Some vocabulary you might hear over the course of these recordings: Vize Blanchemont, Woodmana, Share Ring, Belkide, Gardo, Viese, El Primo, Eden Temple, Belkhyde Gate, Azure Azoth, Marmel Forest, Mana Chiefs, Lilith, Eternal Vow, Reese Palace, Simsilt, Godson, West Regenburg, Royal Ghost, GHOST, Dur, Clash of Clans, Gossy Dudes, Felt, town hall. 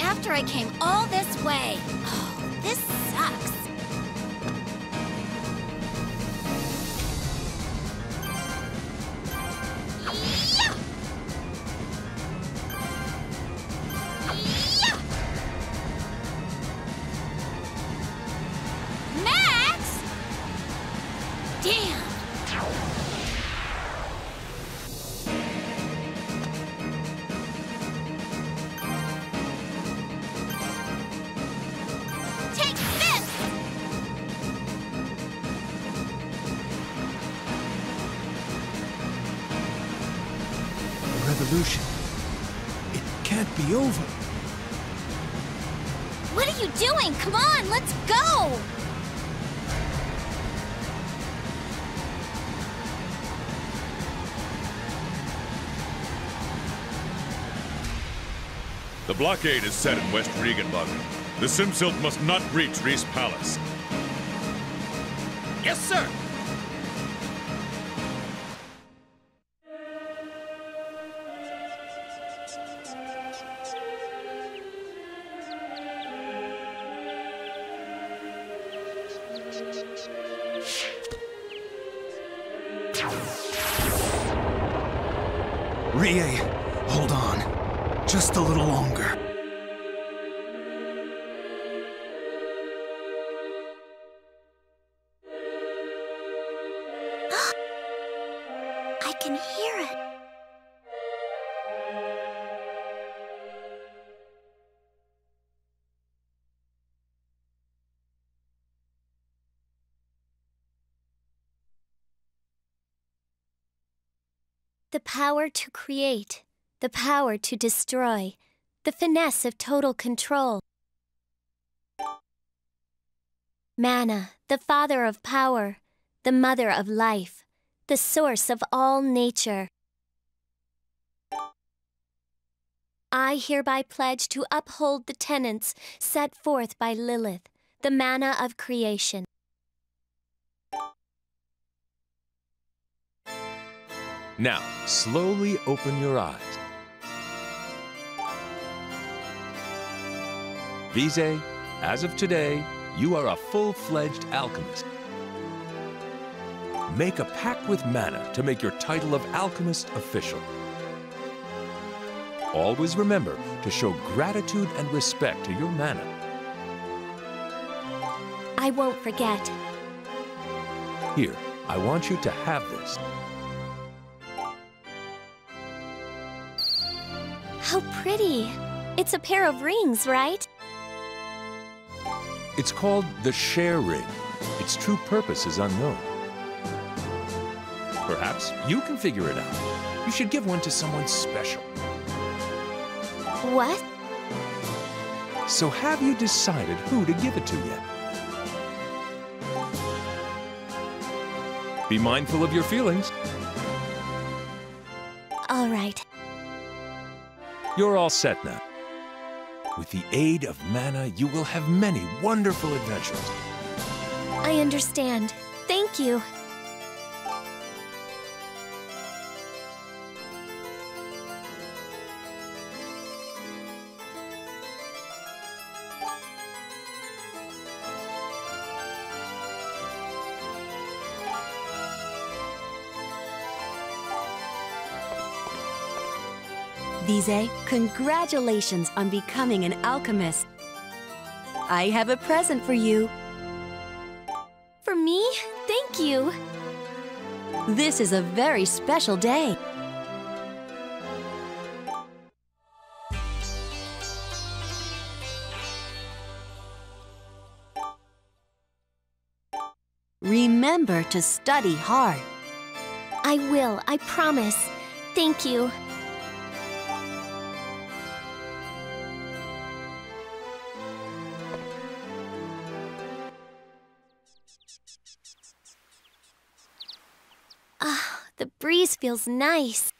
After I came all this way. Oh, this sucks. The blockade is set in West Regenburg. The Simsilt must not reach Reese Palace. Yes, sir! The power to create, the power to destroy, the finesse of total control. Mana, the father of power, the mother of life, the source of all nature. I hereby pledge to uphold the tenets set forth by Lilith, the Mana of creation. Now, slowly open your eyes. Vize, as of today, you are a full-fledged alchemist. Make a pact with Mana to make your title of alchemist official. Always remember to show gratitude and respect to your Mana. I won't forget. Here, I want you to have this. How pretty! It's a pair of rings, right? It's called the Share Ring. Its true purpose is unknown. Perhaps you can figure it out. You should give one to someone special. What? So have you decided who to give it to yet? Be mindful of your feelings. All right. You're all set now. With the aid of Mana, you will have many wonderful adventures. I understand. Thank you. Vize, congratulations on becoming an alchemist. I have a present for you. For me? Thank you. This is a very special day. Remember to study hard. I will, I promise. Thank you. The breeze feels nice.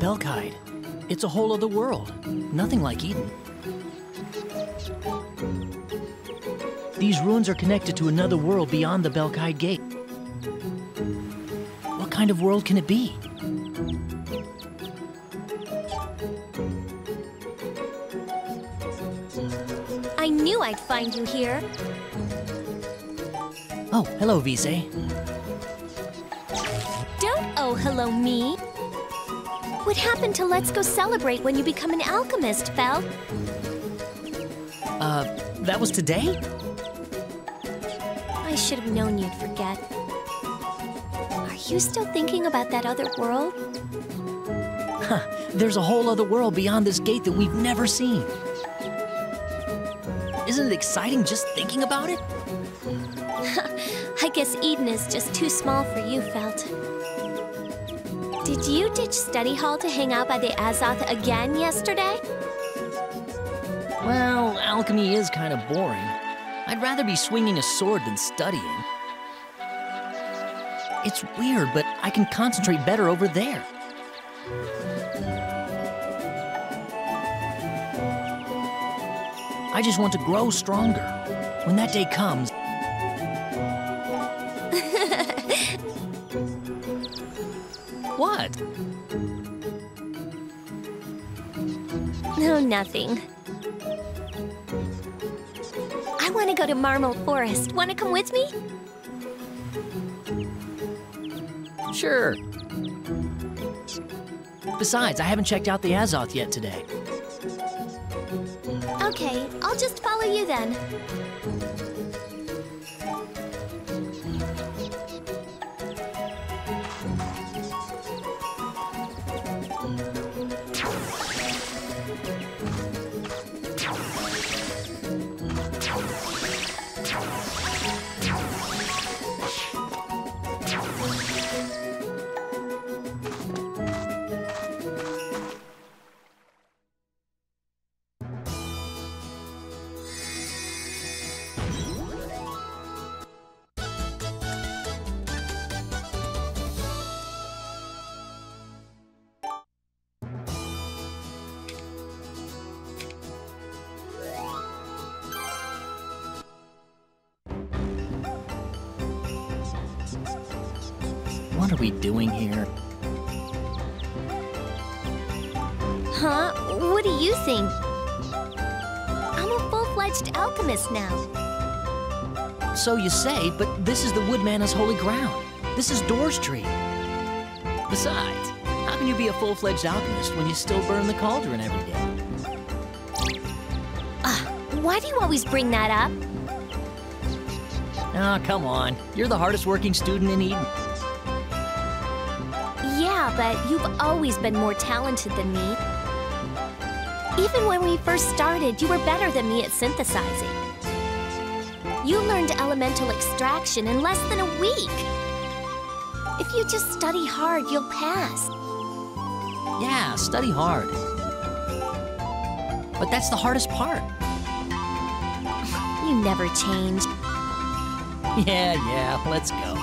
Belkide. It's a whole other world. Nothing like Eden. These ruins are connected to another world beyond the Belkhyde Gate. What kind of world can it be? I knew I'd find you here. Oh, hello, Vize. Don't oh hello me. What happened to let's go celebrate when you become an alchemist, Felt? That was today? I should have known you'd forget. Are you still thinking about that other world? Huh, there's a whole other world beyond this gate that we've never seen. Isn't it exciting just thinking about it? I guess Eden is just too small for you, Felt. Did you ditch study hall to hang out by the Azoth again yesterday? Well, alchemy is kind of boring. I'd rather be swinging a sword than studying. It's weird, but I can concentrate better over there. I just want to grow stronger. When that day comes, what? No, nothing. I want to go to Marmel Forest. Want to come with me? Sure. Besides, I haven't checked out the Azoth yet today. Okay, I'll just follow you then. What are we doing here? Huh? What do you think? I'm a full-fledged alchemist now. So you say, but this is the Woodmana's holy ground. This is Dur's tree. Besides, how can you be a full-fledged alchemist when you still burn the cauldron every day? Why do you always bring that up? Ah, come on. You're the hardest-working student in Eden. but you've always been more talented than me. Even when we first started, you were better than me at synthesizing. You learned elemental extraction in less than a week. If you just study hard, you'll pass. Yeah, study hard. But that's the hardest part. You never change. Yeah, let's go.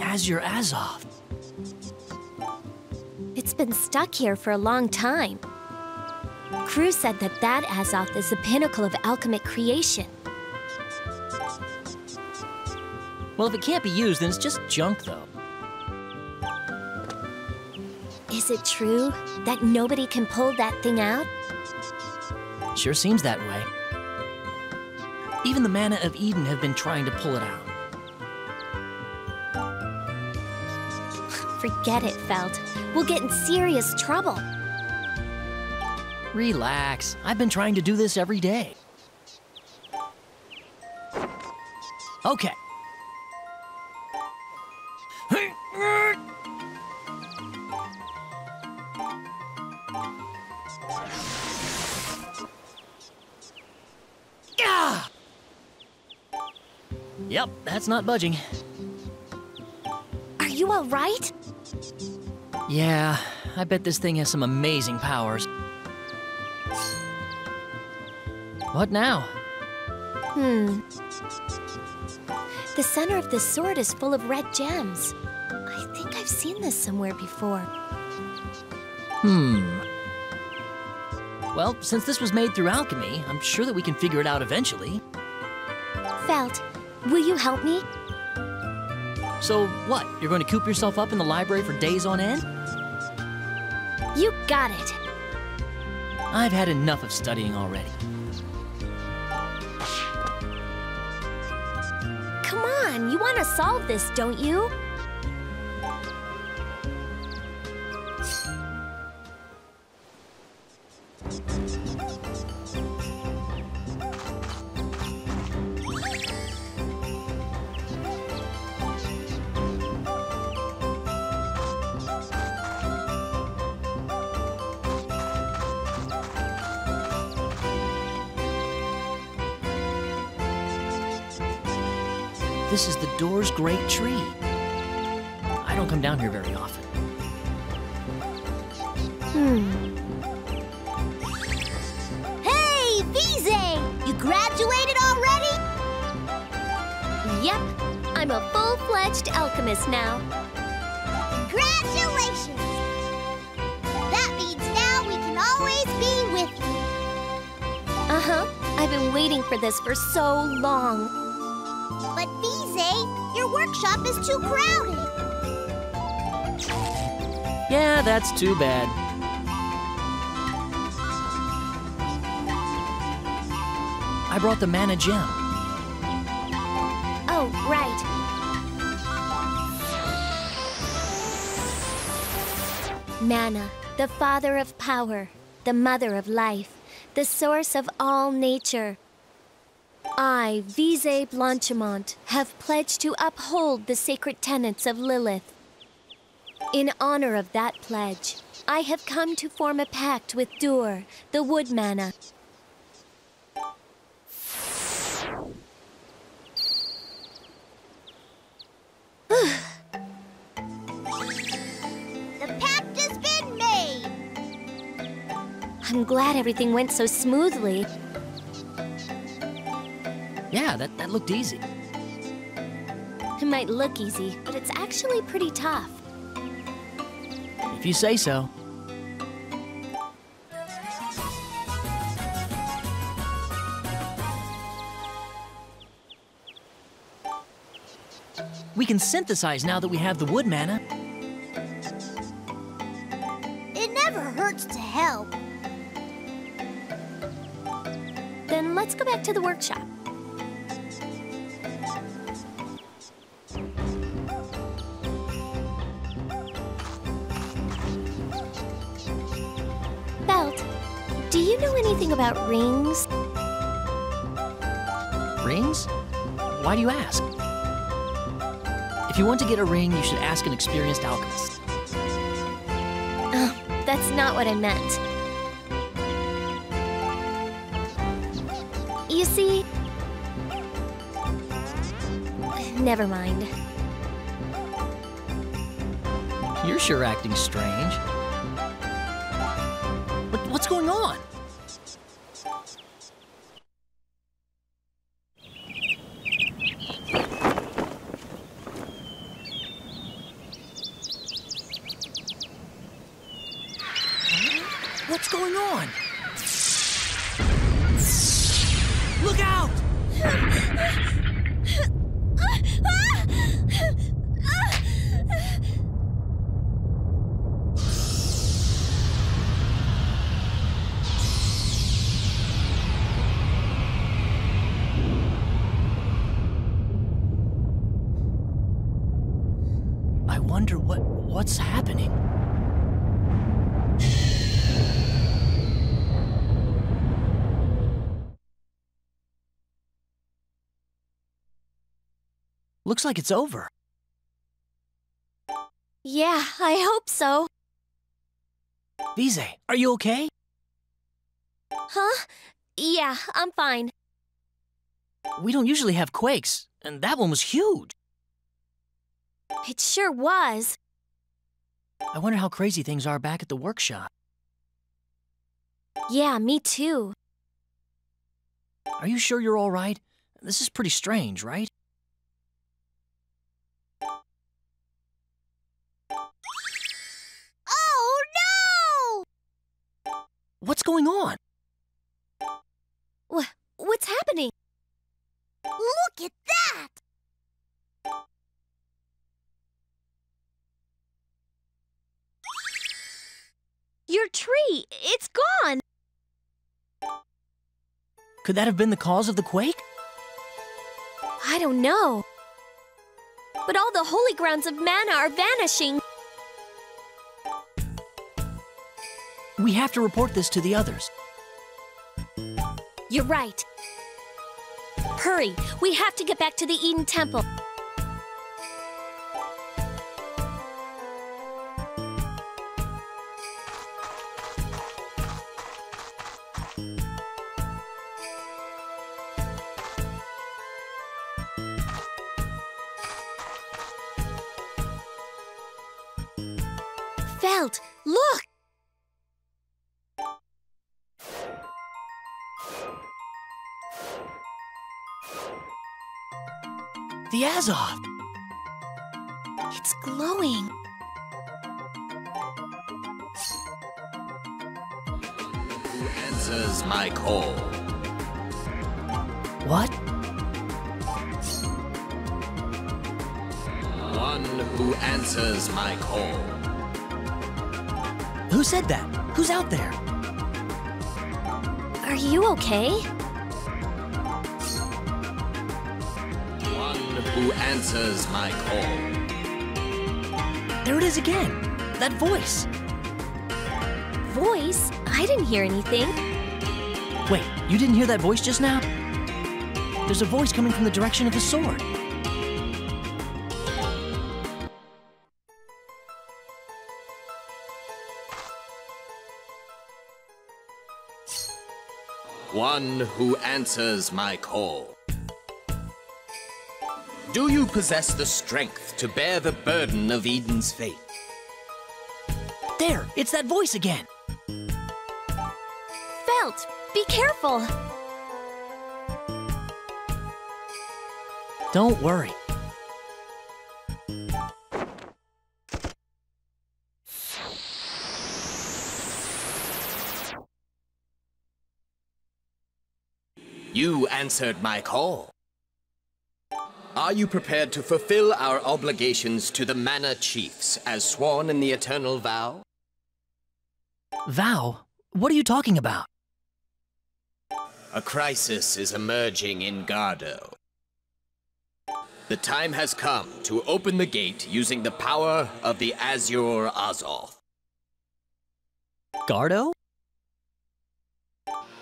Azure Azoth. It's been stuck here for a long time. Crew said that Azoth is the pinnacle of alchemic creation. Well, if it can't be used, then it's just junk, though. Is it true that nobody can pull that thing out? Sure seems that way. Even the mana of Eden have been trying to pull it out. Forget it, Felt. We'll get in serious trouble. Relax. I've been trying to do this every day. Okay. Yep, that's not budging. Are you all right? Yeah, I bet this thing has some amazing powers. What now? The center of this sword is full of red gems. I think I've seen this somewhere before. Well, since this was made through alchemy, I'm sure that we can figure it out eventually. Felt, will you help me? So what, you're going to coop yourself up in the library for days on end? You got it. I've had enough of studying already. Come on, you want to solve this, don't you? This is the Dur's great tree. I don't come down here very often. Hey, Vize! You I'm a full-fledged alchemist now. Congratulations! That means now we can always be with you. I've been waiting for this for so long. But Vize, your workshop is too crowded. Yeah, that's too bad. I brought the Mana Gem. Oh, right. Mana, the father of power, the mother of life, the source of all nature. I, Vize Blanchemont, have pledged to uphold the sacred tenets of Lilith. In honor of that pledge, I have come to form a pact with Dur, the Woodmana. The pact has been made! I'm glad everything went so smoothly. Yeah, that looked easy. It might look easy, but it's actually pretty tough. If you say so. We can synthesize now that we have the wood mana. It never hurts to help. Then let's go back to the workshop. Belt, do you know anything about rings? Rings? Why do you ask? If you want to get a ring, you should ask an experienced alchemist. Oh, that's not what I meant. You see... Never mind. You're sure acting strange. What's going on? What's going on? Look out! I wonder what's happening. Looks like it's over. Yeah, I hope so. Vize, are you okay? Huh? Yeah, I'm fine. We don't usually have quakes, and that one was huge. It sure was. I wonder how crazy things are back at the workshop. Yeah, me too. Are you sure you're all right? This is pretty strange, right? What's going on? What's happening? Look at that! Your tree, it's gone! Could that have been the cause of the quake? I don't know. But all the holy grounds of mana are vanishing. We have to report this to the others. You're right. Hurry, we have to get back to the Eden Temple. Felt, look! The Azoth! glowing. Who answers my call? What? One who answers my call. Who said that? Who's out there? Are you okay? One who answers my call. There it is again. That voice. Voice? I didn't hear anything. Wait, you didn't hear that voice just now? There's a voice coming from the direction of the sword. One who answers my call. Do you possess the strength to bear the burden of Eden's fate? There, it's that voice again. Felt, be careful. Don't worry. You answered my call. Are you prepared to fulfill our obligations to the Mana Chiefs as sworn in the Eternal Vow? Vow? What are you talking about? A crisis is emerging in Gardo. The time has come to open the gate using the power of the Azure Azoth. Gardo?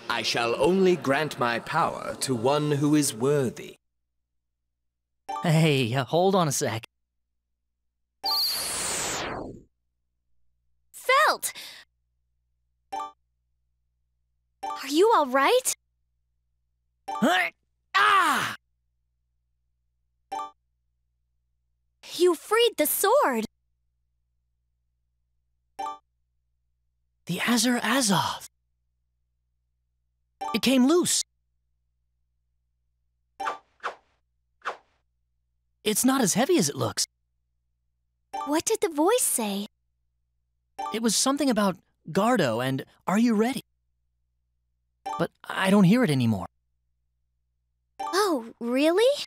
I shall only grant my power to one who is worthy. Hey, hold on a sec. Felt! Are you all right? Ah! You freed the sword! The Azure Azoth! It came loose. It's not as heavy as it looks. What did the voice say? It was something about Gardo and are you ready? But I don't hear it anymore. Oh, really?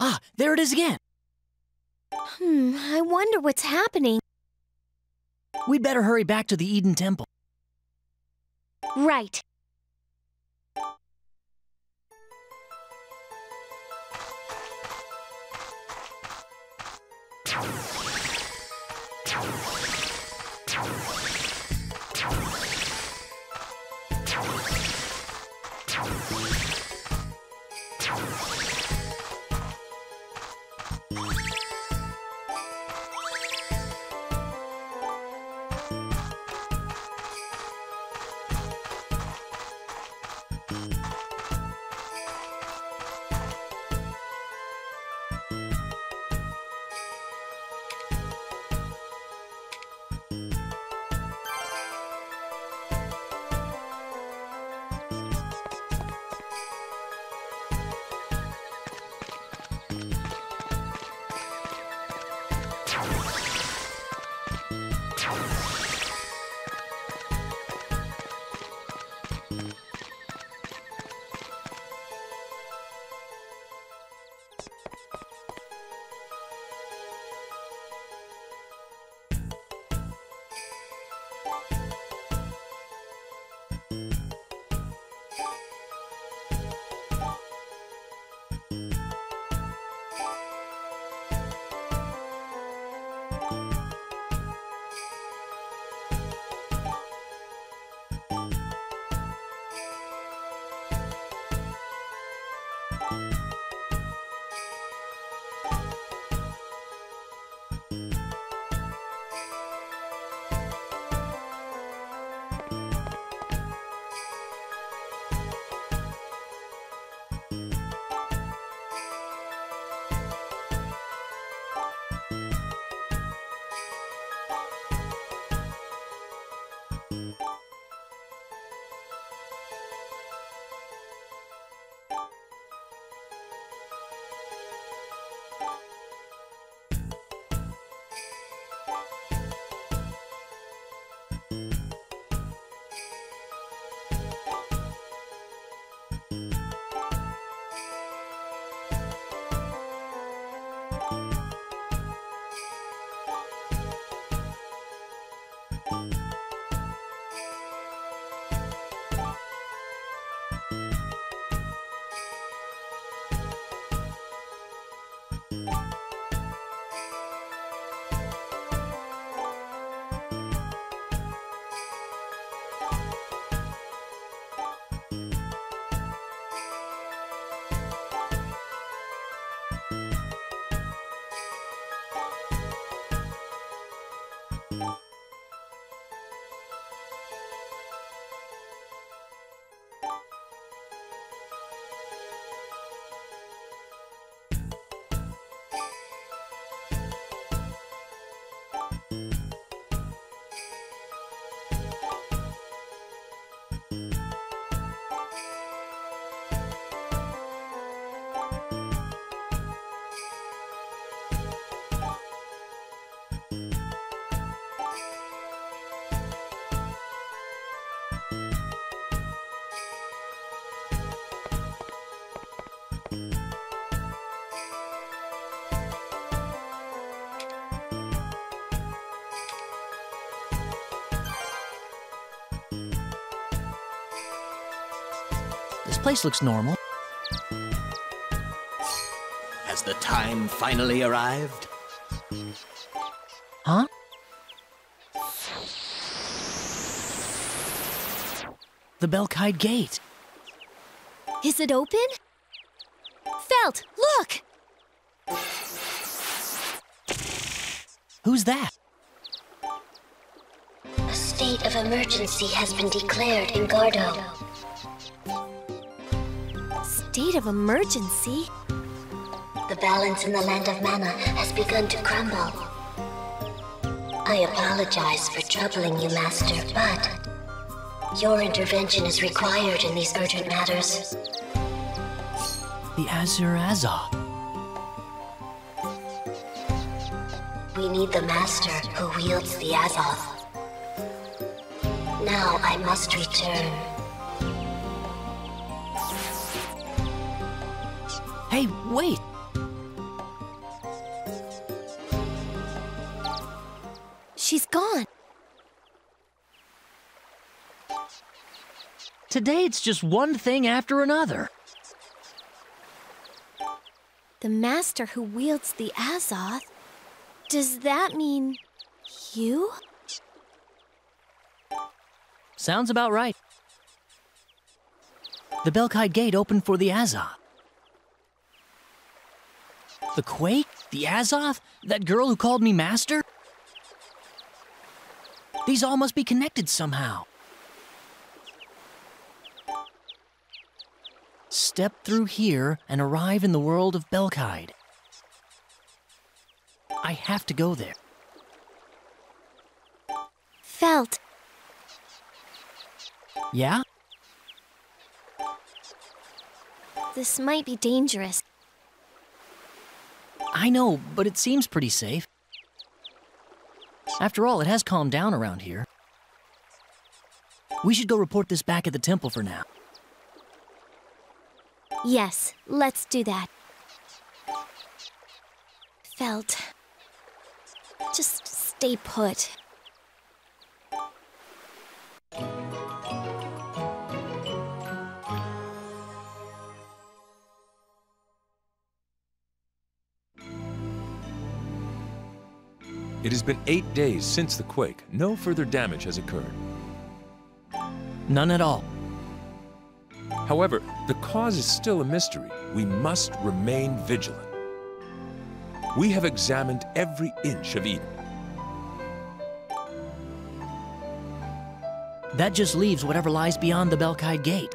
Ah, there it is again. I wonder what's happening. We'd better hurry back to the Eden Temple. Right. place looks normal. Has the time finally arrived? Huh? The Belkhyde Gate. Is it open? Felt, look! Who's that? A state of emergency has been declared in Gardo. State of emergency? The balance in the land of Mana has begun to crumble. I apologize for troubling you, Master, but your intervention is required in these urgent matters. The Azure Azoth. We need the Master who wields the Azoth. Now I must return. Hey, wait! She's gone. Today it's just one thing after another. The Master who wields the Azoth? Does that mean you? Sounds about right. The Belkhyde Gate opened for the Azoth. The Quake? The Azoth? That girl who called me Master? These all must be connected somehow. Step through here and arrive in the world of Belkide. I have to go there. Felt. Yeah? This might be dangerous. I know, but it seems pretty safe. After all, it has calmed down around here. We should go report this back at the temple for now. Yes, let's do that. Felt. Just stay put. It has been 8 days since the quake. No further damage has occurred. None at all. However, the cause is still a mystery. We must remain vigilant. We have examined every inch of Eden. That just leaves whatever lies beyond the Belkhyde Gate.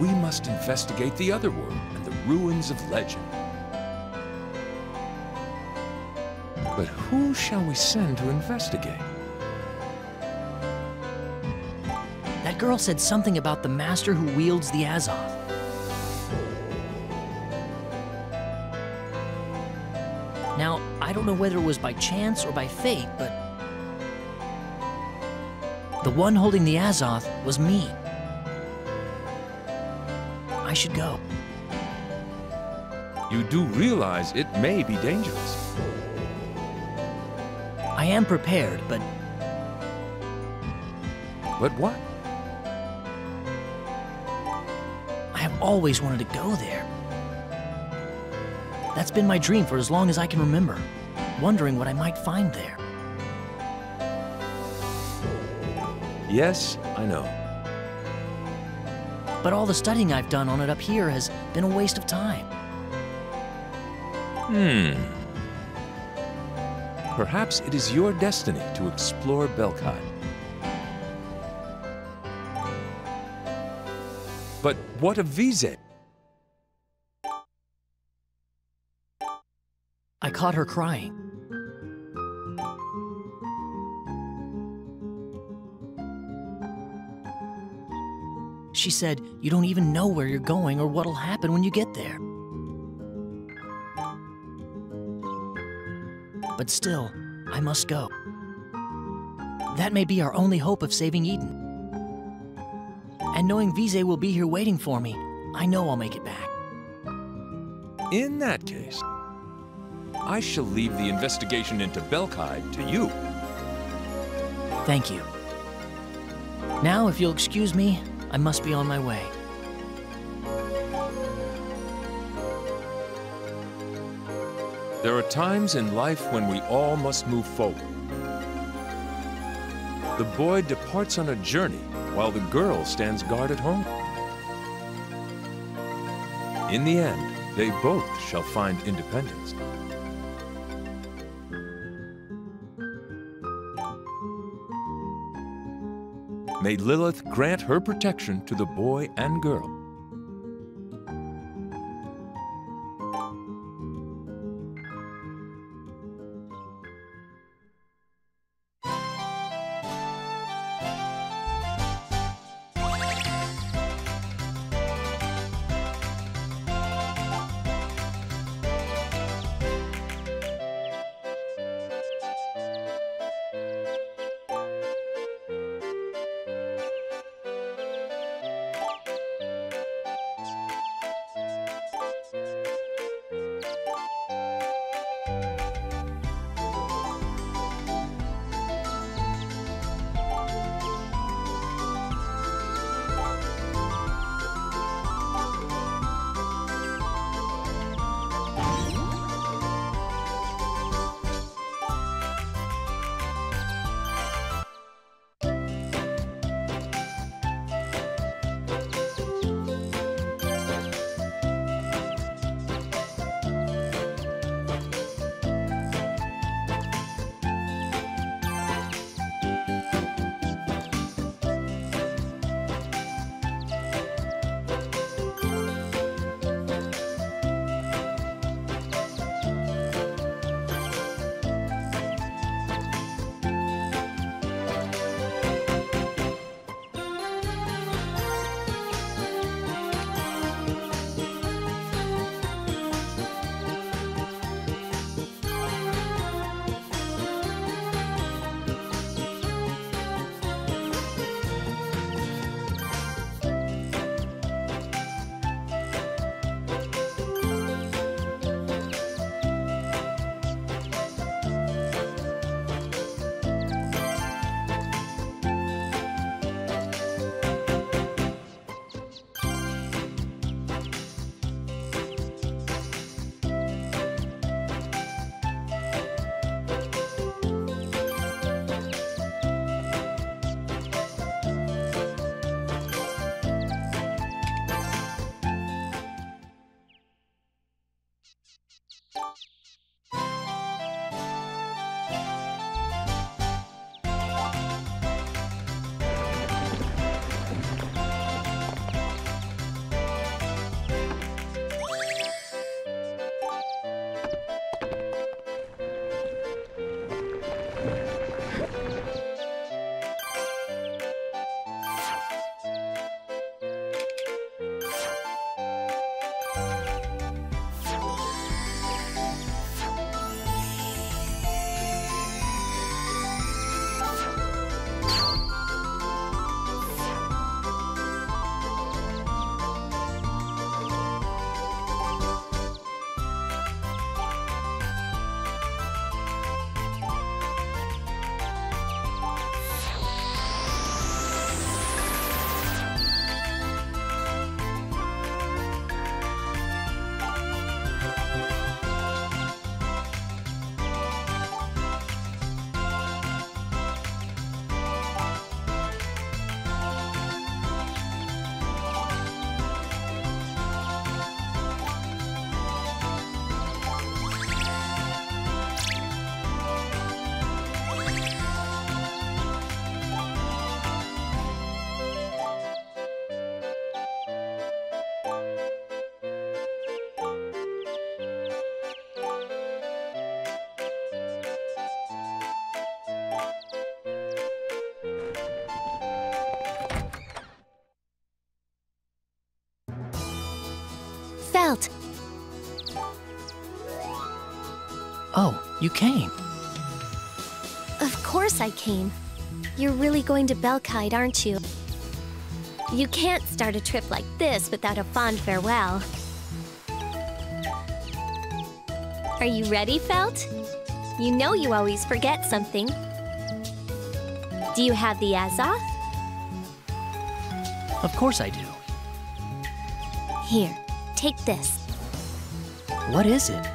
We must investigate the other world and the ruins of legend. But who shall we send to investigate? That girl said something about the Master who wields the Azoth. Now, I don't know whether it was by chance or by fate, but the one holding the Azoth was me. I should go. You do realize it may be dangerous. I am prepared, but... But what? I have always wanted to go there. That's been my dream for as long as I can remember, wondering what I might find there. Yes, I know. But all the studying I've done on it up here has been a waste of time. Perhaps it is your destiny to explore Belkide. But what of Vize? I caught her crying. She said, "You don't even know where you're going or what'll happen when you get there." But still, I must go. That may be our only hope of saving Eden. And knowing Vize will be here waiting for me, I know I'll make it back. In that case, I shall leave the investigation into Belkide to you. Thank you. Now, if you'll excuse me, I must be on my way. There are times in life when we all must move forward. The boy departs on a journey while the girl stands guard at home. In the end, they both shall find independence. May Lilith grant her protection to the boy and girl. You came. Of course I came. You're really going to Belkide, aren't you? You can't start a trip like this without a fond farewell. Are you ready, Felt? You know you always forget something. Do you have the Azoth? Of course I do. Here, take this. What is it?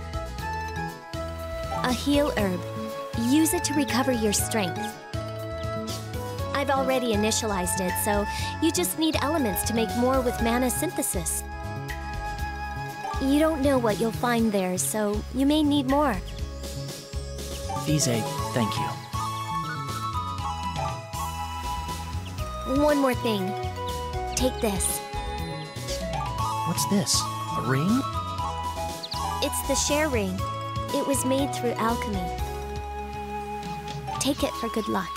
A heal herb. Use it to recover your strength. I've already initialized it, so you just need elements to make more with mana synthesis. You don't know what you'll find there, so you may need more. Vize, thank you. One more thing. Take this. What's this? A ring? It's the Share Ring. It was made through alchemy. Take it for good luck.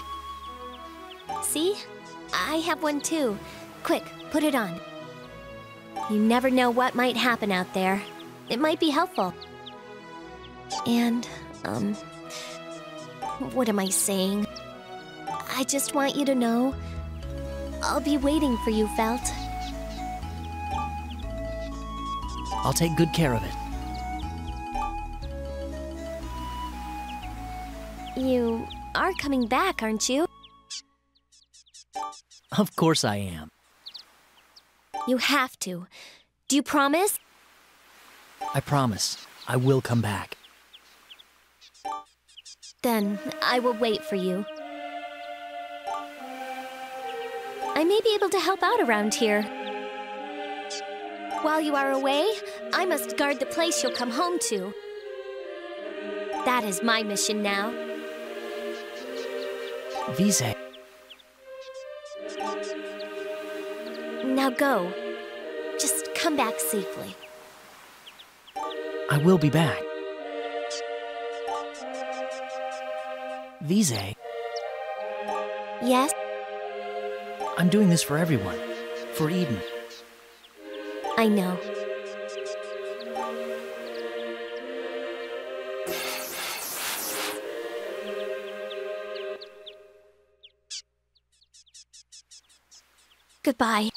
See? I have one too. Quick, put it on. You never know what might happen out there. It might be helpful. And, what am I saying? I just want you to know, I'll be waiting for you, Felt. I'll take good care of it. You are coming back, aren't you? Of course I am. You have to. Do you promise? I promise. I will come back. Then I will wait for you. I may be able to help out around here. While you are away, I must guard the place you'll come home to. That is my mission now. Vize. Now go. Just come back safely. I will be back. Vize. Yes? I'm doing this for everyone. For Eden. I know. Goodbye.